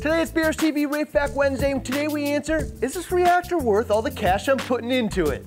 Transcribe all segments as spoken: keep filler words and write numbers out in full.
Today it's B R S T V Rakeback Wednesday, and today we answer, is this reactor worth all the cash I'm putting into it?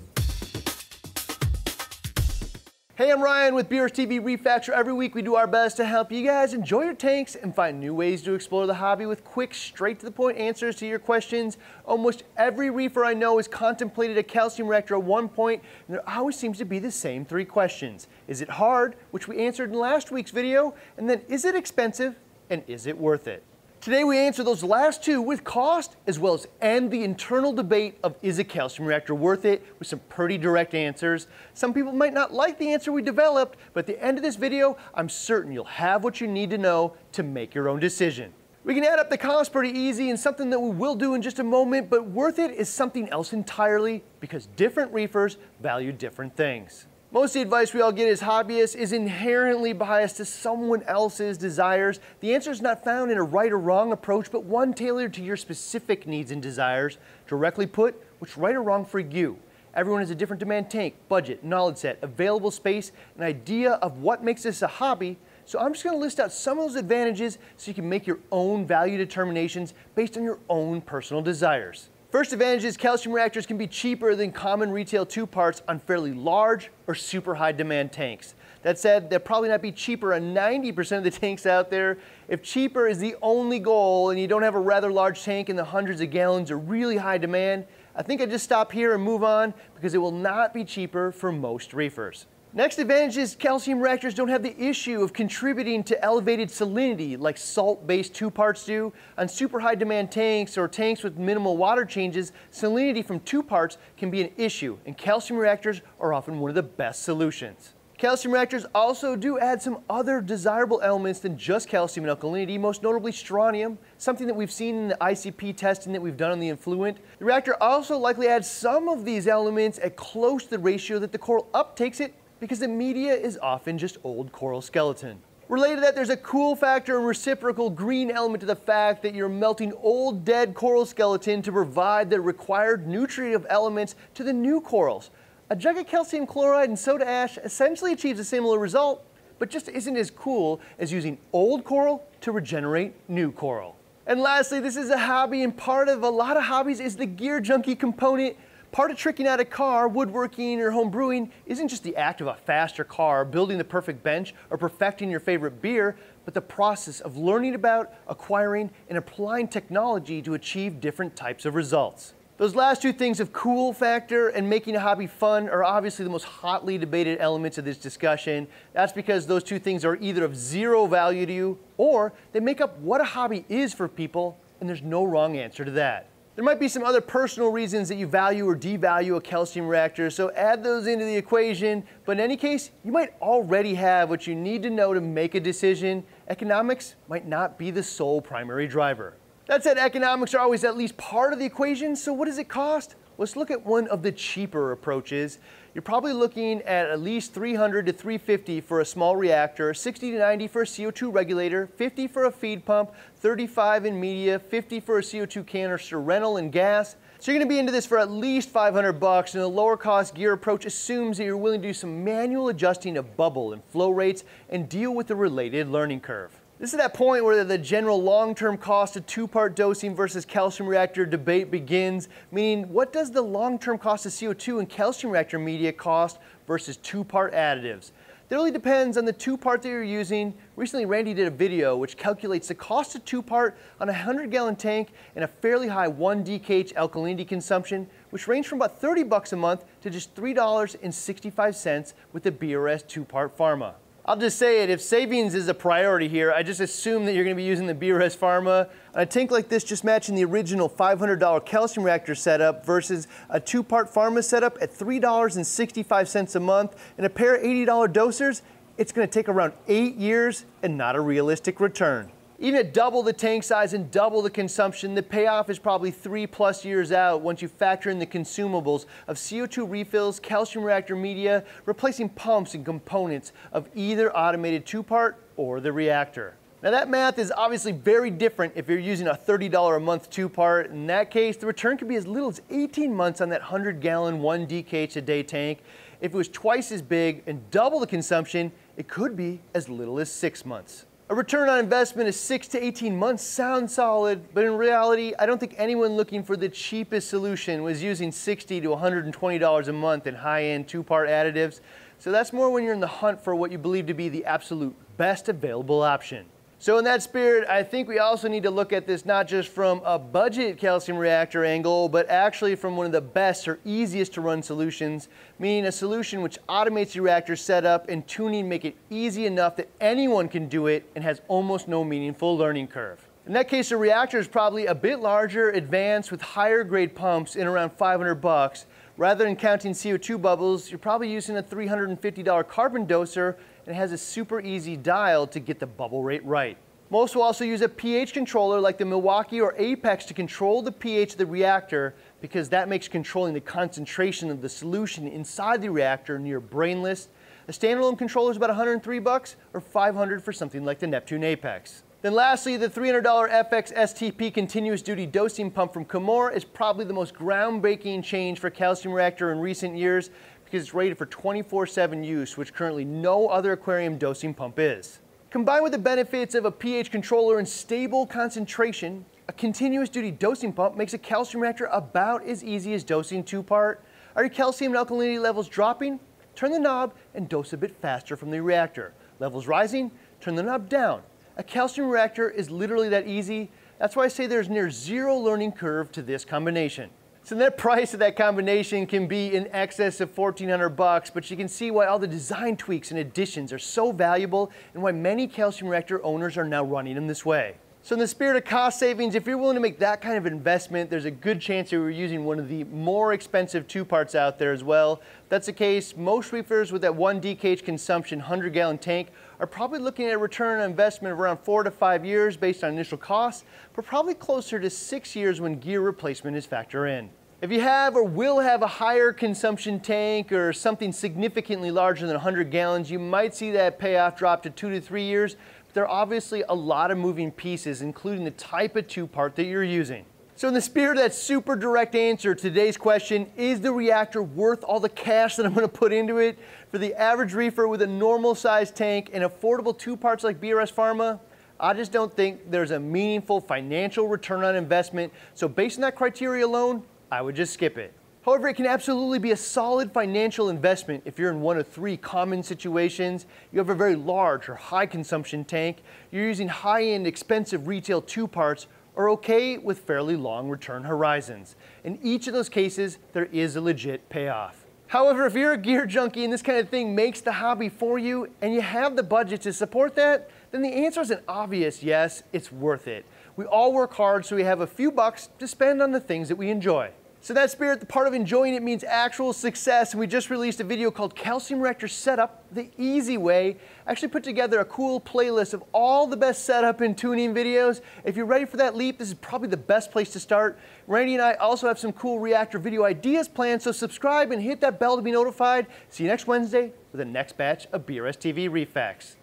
Hey, I'm Ryan with B R S T V Refactor. Every week we do our best to help you guys enjoy your tanks and find new ways to explore the hobby with quick, straight to the point answers to your questions. Almost every reefer I know has contemplated a calcium reactor at one point, and there always seems to be the same three questions. Is it hard, which we answered in last week's video, and then is it expensive, and is it worth it? Today we answer those last two with cost, as well as end the internal debate of is a calcium reactor worth it, with some pretty direct answers. Some people might not like the answer we developed, but at the end of this video, I'm certain you'll have what you need to know to make your own decision. We can add up the cost pretty easy, and something that we will do in just a moment, but worth it is something else entirely, because different reefers value different things. Most of the advice we all get as hobbyists is inherently biased to someone else's desires. The answer is not found in a right or wrong approach, but one tailored to your specific needs and desires. Directly put, what's right or wrong for you? Everyone has a different demand tank, budget, knowledge set, available space, an idea of what makes this a hobby. So I'm just gonna list out some of those advantages so you can make your own value determinations based on your own personal desires. First advantage is calcium reactors can be cheaper than common retail two parts on fairly large or super high demand tanks. That said, they'll probably not be cheaper on ninety percent of the tanks out there. If cheaper is the only goal and you don't have a rather large tank in the hundreds of gallons or really high demand, I think I just stop here and move on because it will not be cheaper for most reefers. Next advantage is calcium reactors don't have the issue of contributing to elevated salinity like salt-based two parts do. On super high demand tanks or tanks with minimal water changes, salinity from two parts can be an issue, and calcium reactors are often one of the best solutions. Calcium reactors also do add some other desirable elements than just calcium and alkalinity, most notably strontium, something that we've seen in the I C P testing that we've done on the Influent. The reactor also likely adds some of these elements at close to the ratio that the coral uptakes it, because the media is often just old coral skeleton. Related to that, there's a cool factor and reciprocal green element to the fact that you're melting old dead coral skeleton to provide the required nutritive elements to the new corals. A jug of calcium chloride and soda ash essentially achieves a similar result, but just isn't as cool as using old coral to regenerate new coral. And lastly, this is a hobby, and part of a lot of hobbies is the gear junkie component. Part of tricking out a car, woodworking, or home brewing isn't just the act of a faster car, building the perfect bench, or perfecting your favorite beer, but the process of learning about, acquiring, and applying technology to achieve different types of results. Those last two things of cool factor and making a hobby fun are obviously the most hotly debated elements of this discussion. That's because those two things are either of zero value to you, or they make up what a hobby is for people, and there's no wrong answer to that. There might be some other personal reasons that you value or devalue a calcium reactor, so add those into the equation. But in any case, you might already have what you need to know to make a decision. Economics might not be the sole primary driver. That said, economics are always at least part of the equation, so what does it cost? Let's look at one of the cheaper approaches. You're probably looking at at least three hundred to three fifty for a small reactor, sixty to ninety for a C O two regulator, fifty for a feed pump, thirty-five in media, fifty for a C O two canister rental and gas. So you're gonna be into this for at least five hundred bucks, and the lower cost gear approach assumes that you're willing to do some manual adjusting of bubble and flow rates and deal with the related learning curve. This is that point where the general long-term cost of two-part dosing versus calcium reactor debate begins, meaning what does the long-term cost of C O two and calcium reactor media cost versus two-part additives? That really depends on the two-part that you're using. Recently, Randy did a video which calculates the cost of two-part on a one hundred gallon tank and a fairly high one D K H alkalinity consumption, which ranged from about thirty bucks a month to just three dollars and sixty-five cents with the B R S two-part Pharma. I'll just say it, if savings is a priority here, I just assume that you're gonna be using the B R S Pharma. A tank like this just matching the original five hundred dollar calcium reactor setup versus a two-part Pharma setup at three dollars and sixty-five cents a month and a pair of eighty dollar dosers, it's gonna take around eight years and not a realistic return. Even at double the tank size and double the consumption, the payoff is probably three plus years out once you factor in the consumables of C O two refills, calcium reactor media, replacing pumps and components of either automated two-part or the reactor. Now that math is obviously very different if you're using a thirty dollar a month two-part. In that case, the return could be as little as eighteen months on that one hundred gallon one D K H a day tank. If it was twice as big and double the consumption, it could be as little as six months. A A return on investment of six to eighteen months sounds solid, but in reality, I don't think anyone looking for the cheapest solution was using sixty to one hundred twenty dollars a month in high-end two-part additives. So that's more when you're in the hunt for what you believe to be the absolute best available option. So in that spirit, I think we also need to look at this not just from a budget calcium reactor angle, but actually from one of the best or easiest to run solutions, meaning a solution which automates your reactor setup and tuning, make it easy enough that anyone can do it and has almost no meaningful learning curve. In that case, the reactor is probably a bit larger, advanced with higher grade pumps in around five hundred bucks. Rather than counting C O two bubbles, you're probably using a three hundred fifty dollar carbon doser. It has a super easy dial to get the bubble rate right. Most will also use a pH controller like the Milwaukee or Apex to control the pH of the reactor, because that makes controlling the concentration of the solution inside the reactor near brainless. A standalone controller is about one hundred three bucks or five hundred for something like the Neptune Apex. Then lastly, the three hundred dollar F X S T P continuous duty dosing pump from Kamor is probably the most groundbreaking change for calcium reactor in recent years, because it's rated for twenty-four seven use, which currently no other aquarium dosing pump is. Combined with the benefits of a pH controller and stable concentration, a continuous duty dosing pump makes a calcium reactor about as easy as dosing two-part. Are your calcium and alkalinity levels dropping? Turn the knob and dose a bit faster from the reactor. Levels rising? Turn the knob down. A calcium reactor is literally that easy. That's why I say there's near zero learning curve to this combination. So that price of that combination can be in excess of fourteen hundred bucks, but you can see why all the design tweaks and additions are so valuable and why many calcium reactor owners are now running them this way. So in the spirit of cost savings, if you're willing to make that kind of investment, there's a good chance that you're using one of the more expensive two parts out there as well. If that's the case, most reefers with that one D K H consumption one hundred gallon tank are probably looking at a return on investment of around four to five years based on initial costs, but probably closer to six years when gear replacement is factored in. If you have or will have a higher consumption tank or something significantly larger than one hundred gallons, you might see that payoff drop to two to three years, but there are obviously a lot of moving pieces, including the type of two-part that you're using. So in the spirit of that super direct answer to today's question, is the reactor worth all the cash that I'm going to put into it? For the average reefer with a normal sized tank and affordable two parts like B R S Pharma, I just don't think there's a meaningful financial return on investment. So based on that criteria alone, I would just skip it. However, it can absolutely be a solid financial investment if you're in one of three common situations. You have a very large or high consumption tank, you're using high-end expensive retail two parts, are okay with fairly long return horizons. In each of those cases, there is a legit payoff. However, if you're a gear junkie and this kind of thing makes the hobby for you and you have the budget to support that, then the answer is an obvious yes, it's worth it. We all work hard so we have a few bucks to spend on the things that we enjoy. So that spirit, the part of enjoying it means actual success. And we just released a video called Calcium Reactor Setup, the Easy Way. I actually put together a cool playlist of all the best setup and tuning videos. If you're ready for that leap, this is probably the best place to start. Randy and I also have some cool reactor video ideas planned, so subscribe and hit that bell to be notified. See you next Wednesday for the next batch of B R S T V Reef Facts.